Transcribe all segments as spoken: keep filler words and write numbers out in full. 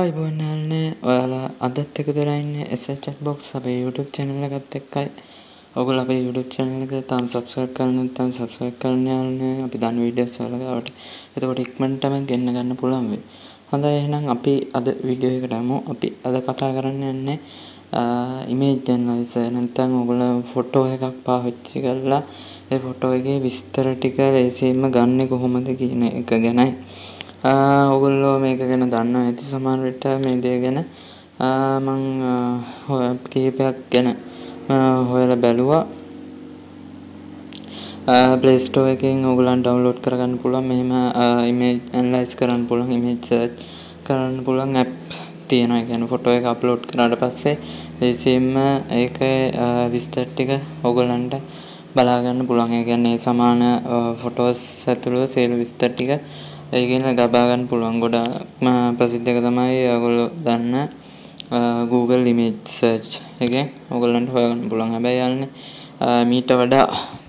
අයිබෝන්නල්නේ ඔයාලා අදත් එකතු වෙලා ඉන්නේ S L ChatBox අපේ YouTube channel එකත් එක්කයි. ඔයගොල්ලෝ අපේ YouTube channel එක තාම subscribe කරලා නැත්නම් subscribe කරන්න යන්නේ. අපි දාන videos වලට. එතකොට ඉක්මනටම ගෙන්න ගන්න පුළුවන් වෙයි. හොඳයි එහෙනම් අපි අද video එකට යමු. අපි අද කතා කරන්න යන්නේ image analyzer නැත්නම් ඔයගොල්ලෝ photo එකක් පාවිච්චි කරලා ඒ photo එකේ විස්තර ටික ලේසියෙන්ම ගන්න කොහොමද කියන එක ගැනයි. ඔගොල්ලෝ මේක ගැන දන්නවා ඇති සමහර විට මේ දේ ගැන මම කීපයක් ගැන හොයලා බැලුවා Play Store එකෙන් ඔයගලන් ඩවුන්ලෝඩ් කරගන්න පුළුවන් මෙහෙම image analyze කරන්න පුළුවන් image search කරන්න පුළුවන් app තියෙනවා ඒ කියන්නේ ෆොටෝ එක අප්ලෝඩ් කරාට පස්සේ ලේසියෙන්ම ඒකේ විස්තර ටික ඔයගලන්ට බලා ගන්න පුළුවන් ඒ කියන්නේ සමාන photos ඇතුළේ සේල විස්තර ටික ඒකෙන් ලබා ගන්න පුළුවන් ගොඩක්ම ප්‍රසිද්ධ එක තමයි ඔයගොල්ලෝ දන්න Google image search එකෙන් ඔයගොල්ලන්ට හොයාගන්න පුළුවන්. හැබැයි යන්නේ මීට වඩා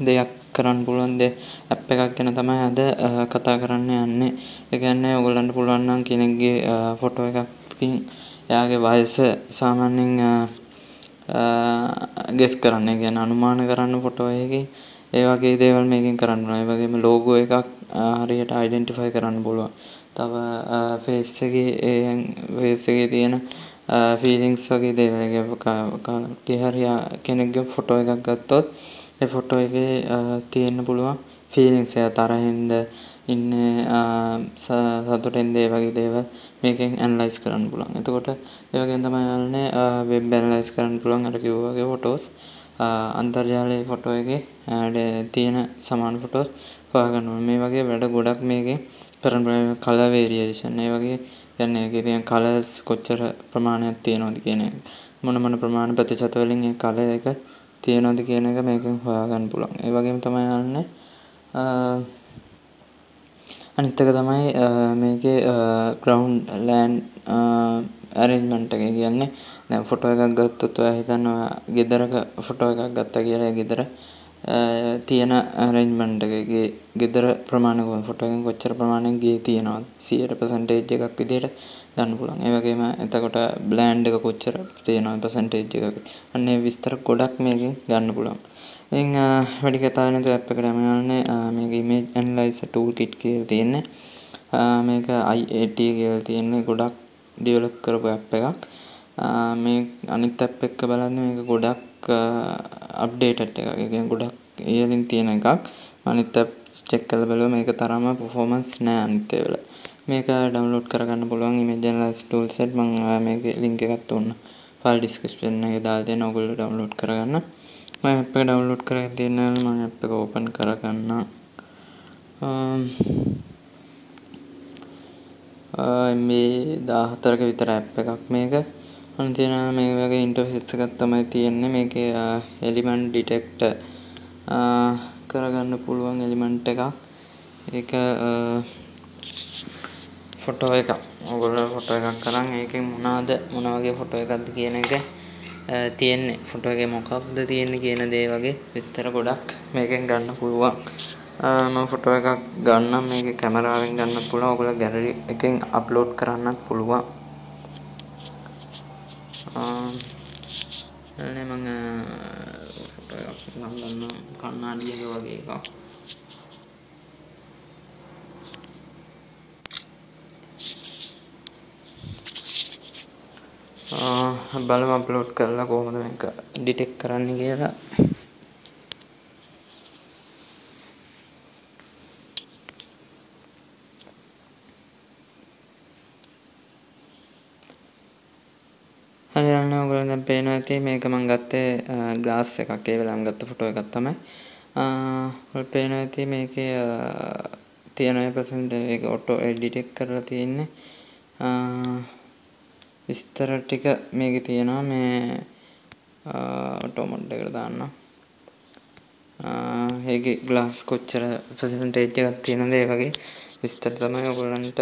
දෙයක් කරන්න පුළුවන් දෙ app එකක් ගැන තමයි අද කතා කරන්න යන්නේ. ඒ කියන්නේ ඔයගොල්ලන්ට පුළුවන් නම් කෙනෙක්ගේ ෆොටෝ එකකින් එයාගේ වයස සාමාන්‍යයෙන් ගෙස් කරන්න. ඒ කියන්නේ අනුමාන කරන්න ෆොටෝ එකේ ඒ වගේ දේවල් මේකෙන් කරන්න පුළුවන්. ඒ වගේම logo එකක් හරියට identify කරන්න පුළුවන්. තව face එකේ ඒ face එකේ තියෙන feelings වගේ දේවල් එකේ හරියට කෙනෙක්ගේ photo එකක් ගත්තොත් ඒ photo එකේ තියෙන්න පුළුවන් feelings එයා තරහින්ද ඉන්නේ සතුටින්ද ඒ වගේ දේවල් මේකෙන් analyze කරන්න පුළුවන්. එතකොට ඒ වගේම තමයි යන්නේ web analyze කරන්න පුළුවන් අර කිව්වා වගේ photos අන්තර්ජාලයේ ෆොටෝ එකේ තියෙන සමාන ෆොටෝස් හොයාගන්න ඕනේ. මේ වගේ වැඩ ගොඩක් මේකෙන් කරන්න පුළුවන්. කලර් වේරියේෂන් ඒ වගේ يعني ඒකේ තියෙන කලර්ස් කොච්චර ප්‍රමාණයක් තියෙනවද කියන එක. මොන මොන ප්‍රමාණ ප්‍රතිශත වලින් ඒ කලර් එක තියෙනවද කියන එක මේකෙන් හොයාගන්න පුළුවන්. ඒ වගේම තමයි යන්නේ අනිත් එක තමයි මේකේ ground land arrangement එක කියන්නේ දැන් ෆොටෝ එකක් ගත්තොත් ඔයා හිතනවා ගෙදරක ෆොටෝ එකක් ගත්තා කියලා ගෙදර තියෙන arrangement එකේ ගෙදර ප්‍රමාණය කොහොමද ෆොටෝ එකෙන් කොච්චර ප්‍රමාණයක් ගේ තියෙනවද සීයට percentage එකක් විදිහට ගන්න පුළුවන්. ඒ වගේම එතකොට බ්ලැන්ඩ් එක කොච්චර තියෙනවද percentage එකක්. අන්න ඒ විස්තර ගොඩක් මේකෙන් ගන්න පුළුවන්. ඉතින් වැඩි කතාවක් නැතුව app එකට යමු. යන්නේ මේක image analyzer tool kit කියලා තියෙන්නේ. මේක I A T කියලා තියෙන්නේ ගොඩක් develop කරපු app එකක්. මේ අනිත් app එක බලන්න මේක ගොඩක් අප්ඩේටඩ් එකක්. ඒ කියන්නේ ගොඩක් ඉහළින් තියෙන එකක්. අනිත් apps check කරලා බලුවා මේක තරම performance නෑ අනිත් ඒවල. මේක download කරගන්න පුළුවන් image analysis tool set. මම මේකේ link එකක් දුන්න. file description එකේ දාලා දෙන ඔයගොල්ලෝ download කරගන්න. මම app එක download කරගෙන තියෙනවා. මම app එක open කරගන්න. මේ දාහතරක විතර app එකක් මේක. අන්න තියෙනවා මේ වගේ ඉන්ටර්ෆේස් එකක් තමයි තියෙන්නේ. මේකේ එලිමන්ට් ඩිටෙක්ට් කරගන්න පුළුවන් එලිමන්ට් එකක්. ඒක ෆොටෝ එකක්. ඔයගොල්ලෝ ෆොටෝ එකක් කරන් ඒකෙන් මොනවාද මොන වගේ ෆොටෝ එකක්ද කියන එක තියෙන්නේ. ෆොටෝ එකේ මොකක්ද තියෙන්නේ කියන දේ වගේ විස්තර ගොඩක් මේකෙන් ගන්න පුළුවන්. මම ෆොටෝ එකක් ගන්නම්. මේකේ කැමරාවෙන් ගන්න පුළුවන්. ඔයගොල්ලෝ ගැලරි එකෙන් අප්ලෝඩ් කරන්නත් පුළුවන්. එන්නේ මම ෆොටෝ එකක් නම් ගන්න කන්නාඩියක වගේ එකක්. ආ බලමු අප්ලෝඩ් කරලා කොහොමද මේක ඩිටෙක්ට් කරන්නේ කියලා. හරියන්නේ ඔයගොල්ලෝ දැන් පේනවා ඇති මේක මම ගත්තේ ග්ලාස් එකක්. ඒ වෙලාවම ගත්ත ෆොටෝ එකක් තමයි. අහ් පේනවා ඇති මේකේ තියෙන percentage එක ඔටෝ ඩිටෙක්ට් කරලා තියෙන්නේ. විස්තර ටික මේකේ තියෙනවා මේ ඔටෝ මොඩ් එකට දාන්න. අහ් ඒකේ ග්ලාස් කොච්චර percentage එකක් තියෙනද ඒ වගේ විස්තර තමයි ඔයගොල්ලන්ට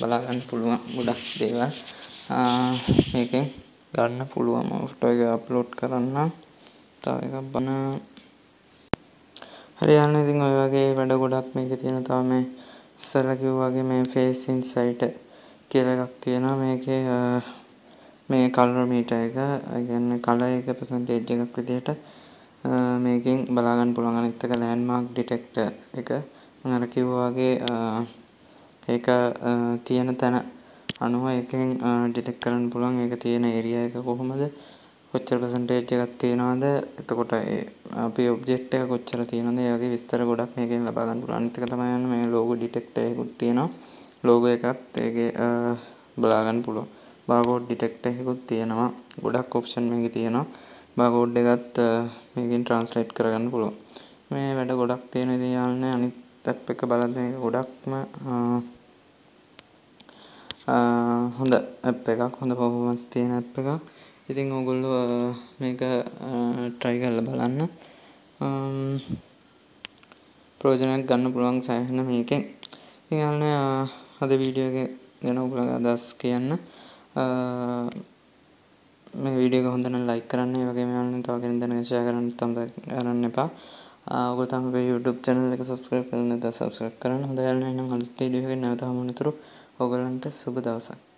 බලා ගන්න පුළුවන් ගොඩක් දේවල්. මේකෙන් ගන්න පුළුවන්. ෆොටෝ එක අප්ලෝඩ් කරන්න තව එකක් බන හරියන්න. ඉතින් ඔය වගේ වැඩ ගොඩක් මේකේ තියෙන. තව මේ ඉස්සරලා කිව්වා වගේ මේ face insight कीलाना मेके मे कलर मीट कल पर्संटेज क्रिकेट मेके बलागन पुलांगन लैंडमार्क डिटेक्ट नरकिवागे एक तीयन तन अणु एक डिटेक्ट करन पुलांग एक तीयन एरिया कोहमद कुछ पर्संटेज तीयनद इतकोट अभी ऑब्जेक्ट कुछ तीयनद ये विस्तार गुड़ा मेके लबागन पुलांग मे लोगो डिटेक्ट तीयन लोगो एक बलागन पुलो बागोड डिटेक्ट तीयन गुड़ा ऑप्शन मेके तीयन बागोड मेकिन ट्रांसलेट करगन पुलो मे वेट गुड़ा तीयन दियालने अनित तक बल गुड़ाम හොඳ ඇප් එකක් හොඳ පර්ෆෝමන්ස් තියෙන ඇප් එකක්. ඉතින් ඔයගොල්ලෝ මේක try කරලා බලන්න. ප්‍රයෝජනයක් ගන්න පුළුවන් සෑහෙන මේකෙන්. ඉතින් අනේ අද වීඩියෝ එක ගැන ඔයගොල්ලෝ අදහස් කියන්න. මේ වීඩියෝ එක හොඳ නම් ලයික් කරන්න. ඒ වගේම අනේ තව කෙනෙක් දැනගෙන share කරන්න තම කරන්න එපා. ඔයගොල්ලෝ තම මේ YouTube channel එක subscribe කරන්න නැත්නම් subscribe කරන්න. හොඳ යාළුවනේ නම් අලුත් වීඩියෝ එකකින් නැවත හමුවෙනතුරු ඔයගොල්ලන්ට සුබ දවසක්.